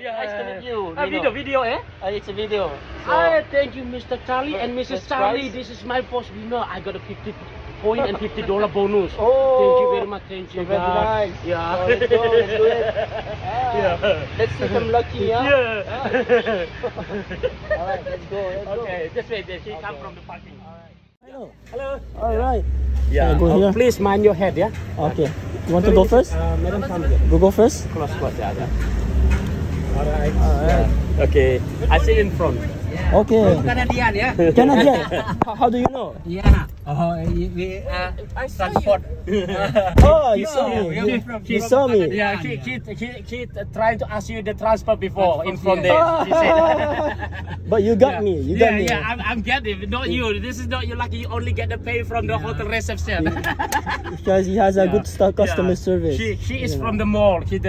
Yeah, nice to meet you. I did a video, eh? It's a video. So. Thank you, Mr. Charlie and Mrs. Charlie. This is my boss. You know, I got a 50 point and $50 bonus. Oh, thank you very much. Thank you. Very nice. Yeah. Oh, let's go. Let's do it. Let's see if I'm lucky. Yeah. All right. Let's go. Let's go. Just wait. She come from the parking. All right. Hello. Hello. All right. Yeah. Please mind your head. Yeah. Okay. You want to go first? We'll go first. Close squat, yeah. Alright. Yeah. Okay. I sit in front. Yeah. Okay. Canadian, yeah. Canadian. How do you know? Yeah. We transport. Oh, you saw me. She saw me. Yeah. She tried to ask you the transport before in front there. She said. But you got me. You got me. Yeah. I'm getting it. Not you. This is not you. Lucky. You only get the pay from the hotel reception. Because he has a good customer service. She is from the mall. She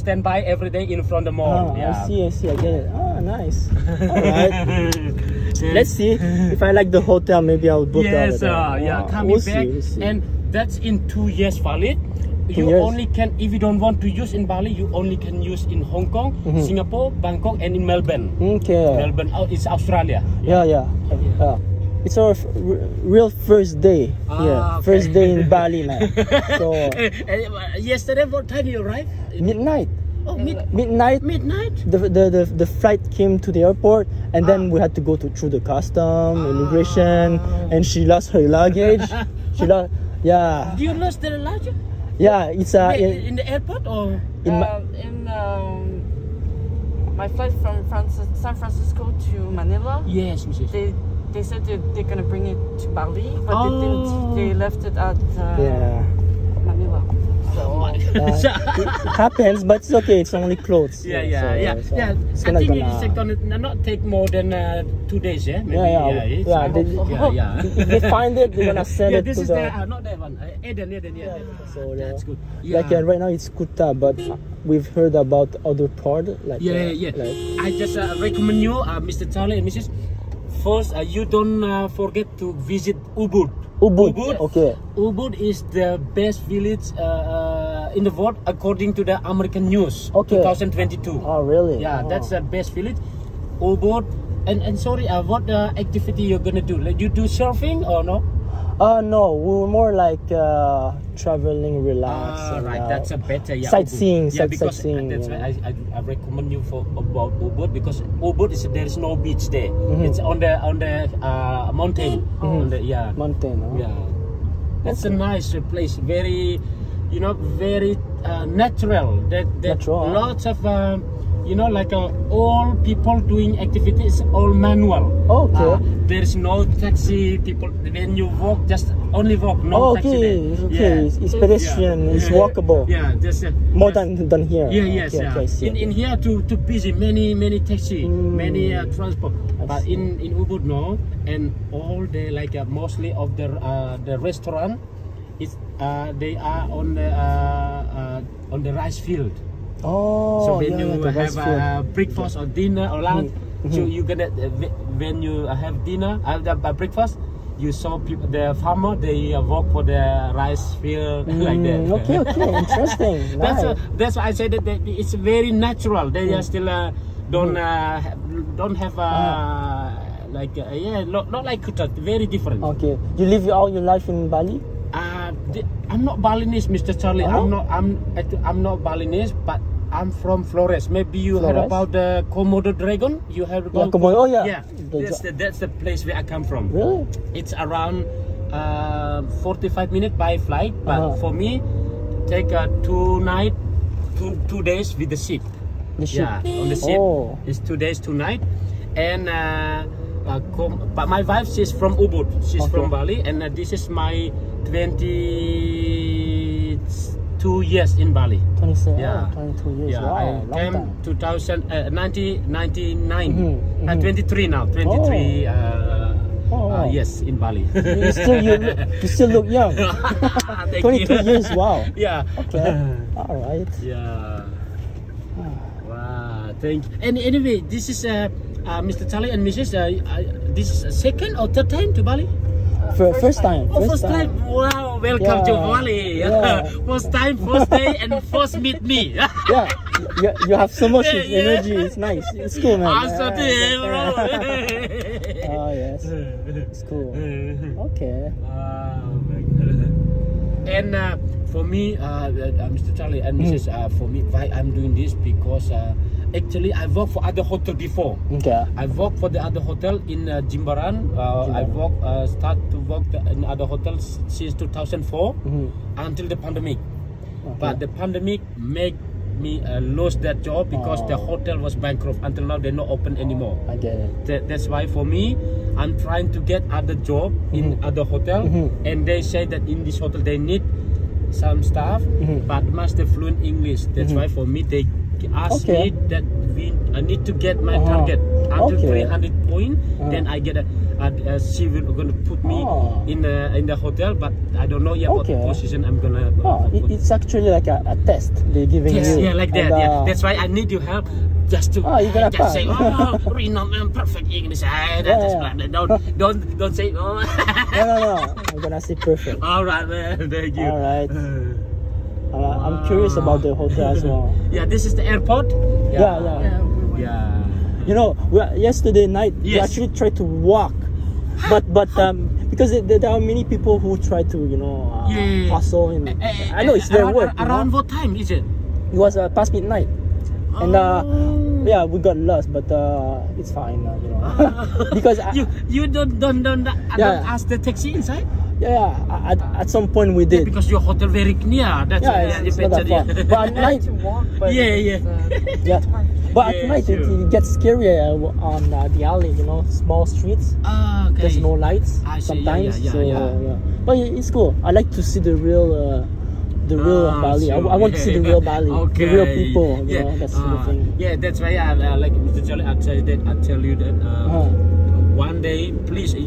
stand by every day in front of the mall. I see. I see. I get it. Oh, nice. Alright. Let's see. If I like the hotel, maybe I'll book out. Yeah, coming back. We'll and that's in 2 years valid. You only can, if you don't want to use in Bali, you only can use in Hong Kong, Singapore, Bangkok, and in Melbourne. Okay. Melbourne is Australia. Yeah. It's our real first day here. First day in Bali now. So yesterday, what time you arrived? Midnight. Oh, midnight. The flight came to the airport, and then we had to go through the custom, immigration, and she lost her luggage. Yeah. Do you lost the luggage? Yeah, it's in the airport or my flight from San Francisco to Manila. Yes, Mrs. They said they're gonna bring it to Bali, but they didn't. They left it at Manila. So, it happens, but it's okay. It's only clothes. So I think it's gonna not take more than 2 days. If they find it, they're gonna send it. This to is not that one. So that's good. Like right now it's Kuta, but we've heard about other part. I just recommend you, Mr. Charlie and Mrs. First, you don't forget to visit Ubud. Ubud, okay. Ubud is the best village in the world according to the American news. Okay. 2022. Oh, really? Yeah, that's the best village. Ubud, and sorry, what activity you're gonna do? Like, you do surfing or no? No, we were more like traveling, relax. Right, that's a better sightseeing. Sightseeing. That's why I recommend you for about Ubud, because Ubud is there is no beach there. It's on the mountain. On the, mountain. That's a nice place. Very, very natural. Natural. Lots of. All people doing activities, all manual. Okay. There's no taxi. People, when you walk, just only walk. No taxi there. Okay. Yeah. It's pedestrian. It's walkable. Yeah. Just, more than here. Yeah. Yes. Okay, in here, too busy. Many taxi. Many transport. But in Ubud, no. And all the mostly of the restaurant, it's they are on the rice field. Oh, so when you have breakfast or dinner or lunch, so you gonna when you have dinner after breakfast, you saw people, the farmer they walk for the rice field like that. Okay, interesting. Nice. That's why I said that it's very natural. They are still don't have not like Kuta, very different. Okay, you live all your life in Bali. I'm not Balinese, Mr. Charlie. Oh? I'm not Balinese, but I'm from Flores. Maybe you heard about the Komodo dragon. You heard about Komodo? Yeah. That's the place where I come from. Really? It's around 45 minutes by flight, but for me, take 2 days with the ship. The ship. Yeah, on the ship. Oh. It's 2 days, 2 nights, and. But my wife, she's from Ubud, she's from Bali, and this is my 22 years in Bali. 22 years. Yeah, wow, I came 1999. 23 now. 23 yes, in Bali. You still look young. 22 years. Wow. Yeah. Okay. All right. Yeah. Wow. Thank you. And anyway, this is a. Mr. Charlie and Mrs. This is second or third time to Bali? First time. Oh, first time. Wow, welcome to Bali. First time, first day, and first meet me. Yeah, You have so much energy. It's nice. It's cool, man. Oh yes, it's cool. Okay. And for me, Mr. Charlie and Mrs. For me, why I'm doing this, because actually I work for other hotel before. Okay. I work for the other hotel in Jimbaran. I work start to work in other hotels since 2004 until the pandemic. Okay. But the pandemic make me lose that job, because the hotel was bankrupt. Until now, they're not open anymore. I get it. That's why for me, I'm trying to get other job in other hotel, and they say that in this hotel they need some staff, but must have fluent English. That's why for me they ask me that I need to get my target until 300 point. Then I get a she will gonna put me in the hotel, but I don't know yet what position I'm gonna. It's actually like a test they're giving you. Yeah, like that. Yeah, that's why I need your help. Just to just say, perfect English. Don't say no. I'm gonna say perfect. All right, man. Thank you. All right. I'm curious about the hotel as well. Yeah, this is the airport. Yeah, yeah. You know, yesterday night we actually tried to walk, but because there are many people who try to hustle. And I know it's their work. Around what time is it? It was past midnight. And yeah, we got lost, but it's fine, because you don't ask the taxi inside. Yeah, at some point we did. Yeah, because your hotel very near. That's it's not that far. But at night, but at night it gets scarier on the alley, small streets. Okay. There's no lights sometimes. But it's cool. I like to see the real. The real Bali. Sure. I want to see the real Bali, the real people. You know, that's the thing. Yeah, that's why I like Mr. Charlie. I tell you that one day, please, I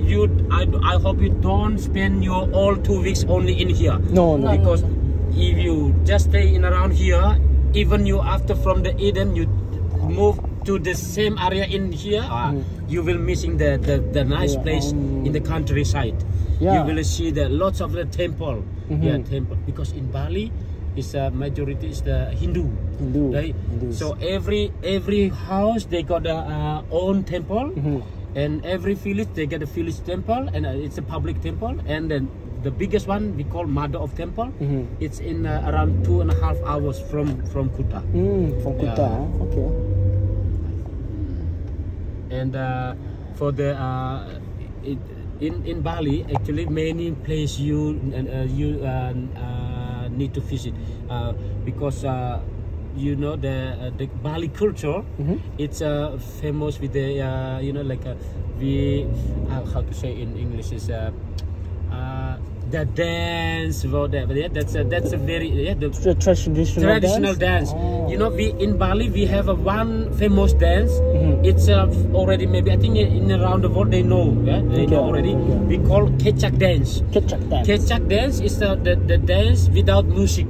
hope you don't spend your all 2 weeks only in here. No. Because if you just stay in around here, even you after from the Eden, you move to the same area in here, you will missing the nice place in the countryside. Yeah. You will see the lots of the temple. Temple, because in Bali is a majority is the Hindu, right? Hindus. So every house they got their own temple, and every village they get a village temple, and it's a public temple. And then the biggest one we call Mother of Temple. It's in around 2.5 hours from Kuta. From Kuta, okay. And for the in Bali, actually many places you need to visit, because the Bali culture, it's famous with the how to say in English is the dance, whatever. Yeah, that's a very the traditional dance. In Bali we have a one famous dance. It's already maybe I think in around the world they know. Yeah, they know already. We call Kecak dance. Kecak dance is the dance without music,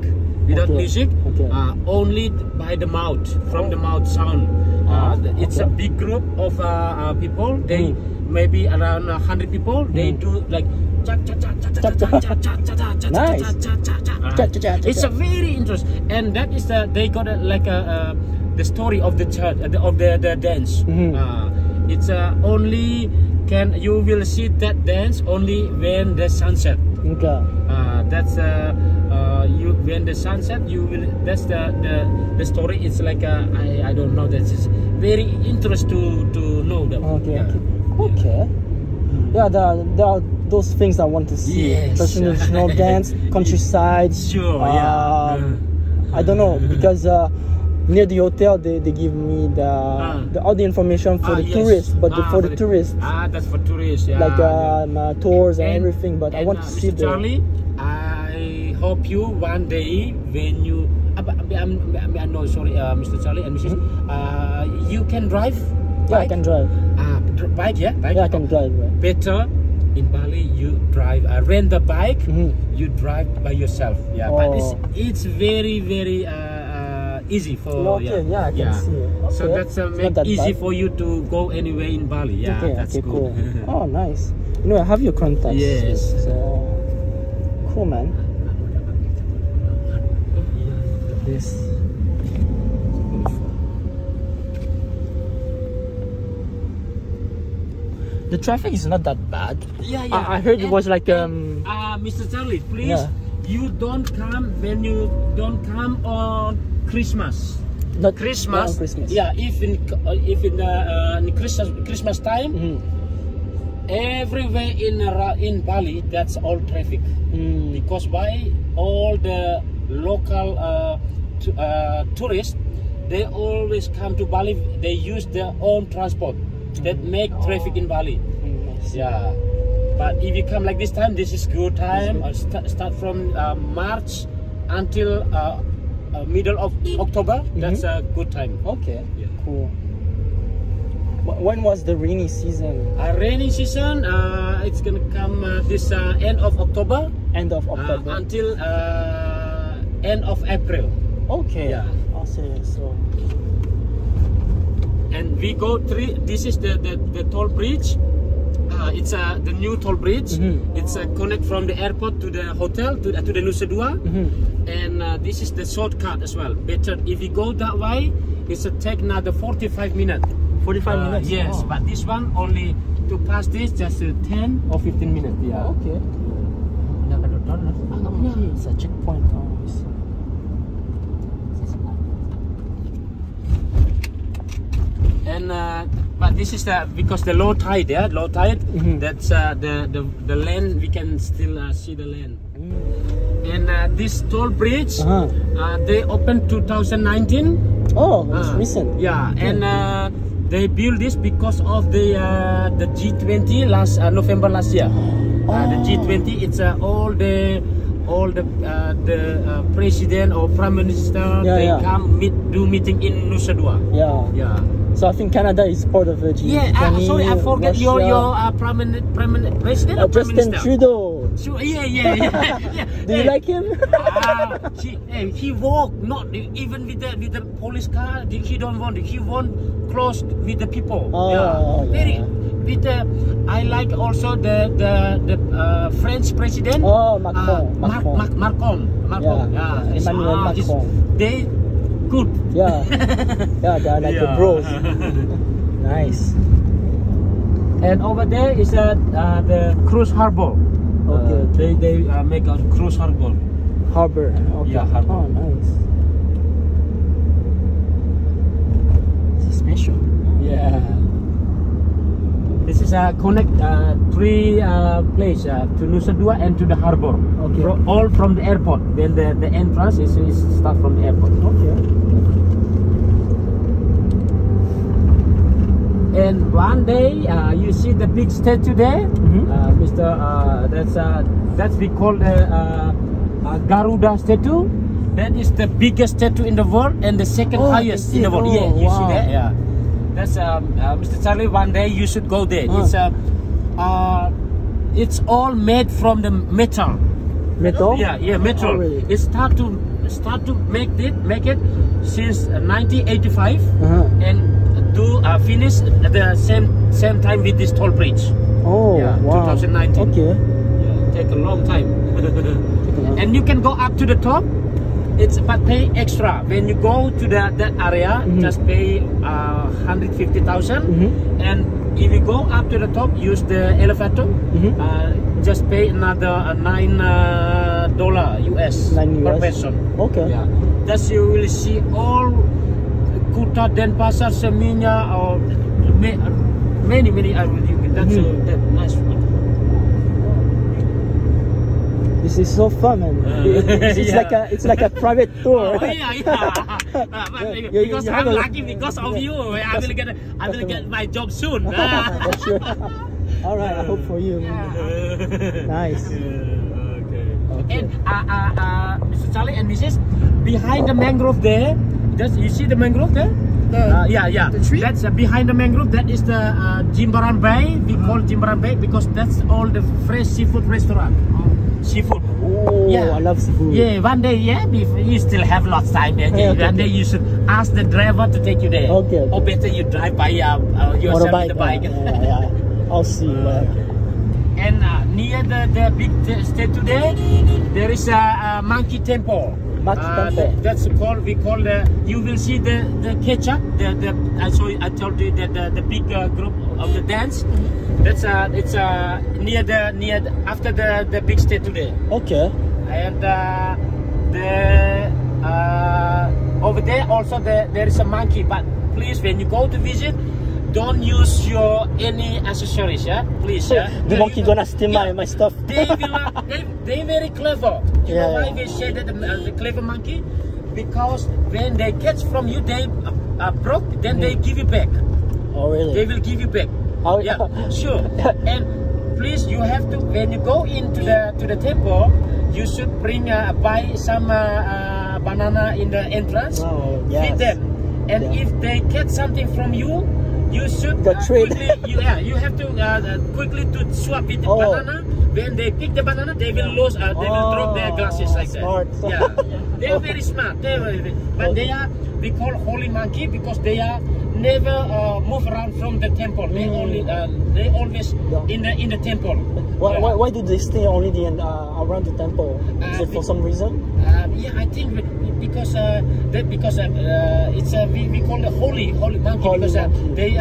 only by the mouth, from the mouth sound. It's a big group of people. They maybe around 100 people. They do like. It's a very interesting, and that is they got the story of the church of the dance. It's only can you will see that dance only when the sunset. Okay. That's you when the sunset you will. That's the story. It's like I don't know. That's very interesting to know that. Okay. Yeah, there are those things I want to see. Yes. Traditional dance, countryside. Sure, I don't know, because near the hotel they give me all the information for the tourists, but for the tourists. That's for tourists, like tours and everything, but I want to see Mr. Charlie, I hope you one day when you... Mr. Charlie and Mrs. You can drive? Yeah, I can drive. Bike, yeah? Bike? Yeah, I can drive. Right. Better in Bali, you drive. Rent the bike, you drive by yourself. Yeah, but it's very, very easy for I can see. Okay. So that's make easy for you to go anywhere in Bali. Yeah, that's good. Cool. Oh, nice. I have your contacts. Yes. So, cool, man. This. The traffic is not that bad. Yeah, yeah. I heard and, it was like Mr. Charlie, please, yeah. You don't come when you don't come on Christmas. Not Christmas. Not Christmas. Yeah, if in Christmas time, everywhere in Bali that's all traffic. Because why? All the local tourists, they always come to Bali. They use their own transport. That make traffic in Bali. Yeah, but if you come like this time, this is good time. I'll start from March until middle of October. That's a good time. Okay. Yeah. Cool. When was the rainy season? Rainy season. It's gonna come this end of October. End of October until end of April. Okay. Yeah. I see. So. And we go three. This is the toll bridge. It's the new toll bridge. It's a connect from the airport to the hotel to the Nusa Dua. And this is the shortcut as well. Better if you go that way. It's a take another 45 minutes. 45 minutes. Yes, oh. But this one only to pass this just 10 or 15 minutes. Yeah. Okay. It's a checkpoint. And but this is because the low tide, yeah, low tide. That's the land. We can still see the land. And this toll bridge, they opened 2019. Oh, it's recent. Yeah, and they built this because of the G20 November last year. Oh. The G20, it's all the president or prime minister, yeah, they come do meeting in Nusa Dua. Yeah. Yeah. So I think Canada is part of the G20. Yeah, sorry, I forget Russia. your president. President Trudeau. Yeah. Do you like him? He walked not even with the police car. He don't want. He won't close with the people. Oh, yeah. Very. With I like also the French president. Oh, Macron. Macron. Yeah. Yeah. Emmanuel Macron. They. Good. Yeah, yeah, they are like the bros. Nice. And over there is the cruise harbor. Okay. They make a cruise harbor. Harbor. Okay. Yeah, harbor. Oh, nice. It's special. Yeah. This is a connect three place to Nusa Dua and to the harbor. Okay. All from the airport. Then the entrance is start from the airport. Okay. And one day you see the big statue there, Mr. That's we call the Garuda statue. That is the biggest statue in the world and the second highest in the world. Oh, yeah, you see that? Yeah. That's Mr. Charlie. One day you should go there. It's all made from the metal. Metal? Yeah, metal. Oh, really? It start to make it since 1985, and do finish at the same time with this toll bridge. Oh, yeah, wow. 2019. Okay. Yeah, take a long time. And you can go up to the top. It's but pay extra when you go to that area. Just pay 150,000, and if you go up to the top, use the elevator. Just pay another $9 US per person. Okay. Yeah, that's you will see all Kuta, Denpasar, Seminyak, or many. That's that nice one. This is so fun, man. It's like a private tour. Oh, yeah. Because I'm lucky because of you. I will get my job soon. Sure. All right, I hope for you. Yeah. Nice. Yeah, okay. And Mr. Charlie and Mrs. Behind the mangrove there. You see the mangrove there? Yeah. The tree? That's behind the mangrove. That is the Jimbaran Bay. We call Jimbaran Bay because that's all the fresh seafood restaurant. Seafood. Oh, yeah. I love seafood. Yeah, one day, you still have lots of time there. Okay. One day you should ask the driver to take you there. Okay. Or better you drive by yourself with the bike. Yeah. I'll see you. And near the big statue there, there is a monkey temple. much better. That's called, we call the, you will see the Kecak, I told you that the big group of the dance. That's it's near after the big state today. Okay. And over there also there is a monkey, but please when you go to visit, don't use your any accessories, yeah? Please, yeah? The monkey gonna steal my stuff. They very clever. You know why they say that the clever monkey? Because when they catch from you, they broke, then they give you back. Oh really? They will give you back. Oh yeah, sure. And please, you have to, when you go into the temple, you should bring buy some banana in the entrance. Oh, yes. Feed them, and if they catch something from you, you should you have to quickly to swap with the banana. When they pick the banana, they will lose. They will drop their glasses like that. Yeah, they are very smart. They are very, but they are, we call holy monkey because they are never move around from the temple. They only they always in the temple. Why do they stay only around the temple? Is it for some reason? Yeah, I think. Because it's we call the holy monkey because they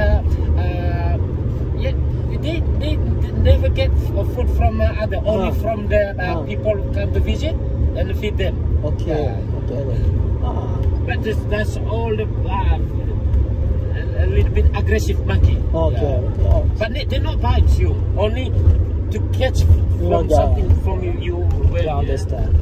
they never get food from other only from the people who come to visit and feed them. Okay, but that's all the a little bit aggressive monkey. Okay, but they not bite you only to catch from something from you. I understand.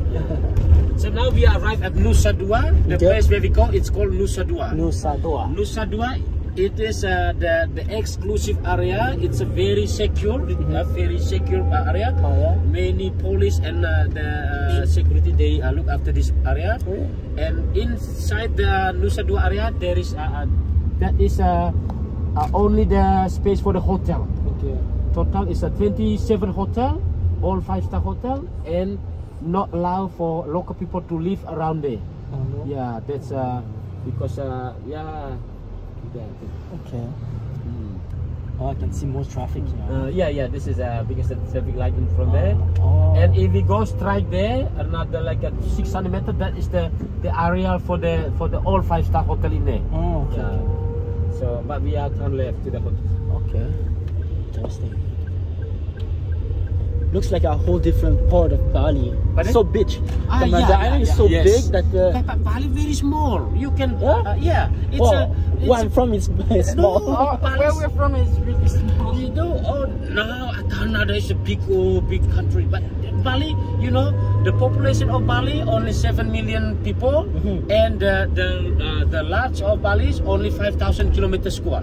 So now we arrive at Nusa Dua, the place where we go. It's called Nusa Dua. Nusa Dua. Nusa Dua. It is the exclusive area. It's a very secure, area. Oh, yeah. Many police and the security they look after this area. Oh, yeah. And inside the Nusa Dua area, there is only the space for the hotel. Okay. Total is a 27 hotel, all 5-star hotel, and not allow for local people to live around there. No? Yeah, that's because okay. Oh, I can see more traffic here. This is because the traffic light in front there. And if we go straight there, another like a 600 meters, that is the area for the all 5-star hotel in there. Oh, okay. So, but we are turn left to the hotel. Okay. Interesting. Looks like a whole different part of Bali. It's so big. The island is so big that but Bali very small. You can It's where I'm from is small. Where we're from is really small. You know, Canada is a big country. But Bali, you know, the population of Bali only 7 million people, and the large of Bali is only 5,000 kilometers square.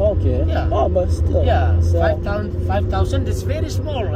Okay. Yeah. Oh, but still. Yeah. So 5,000 is very small.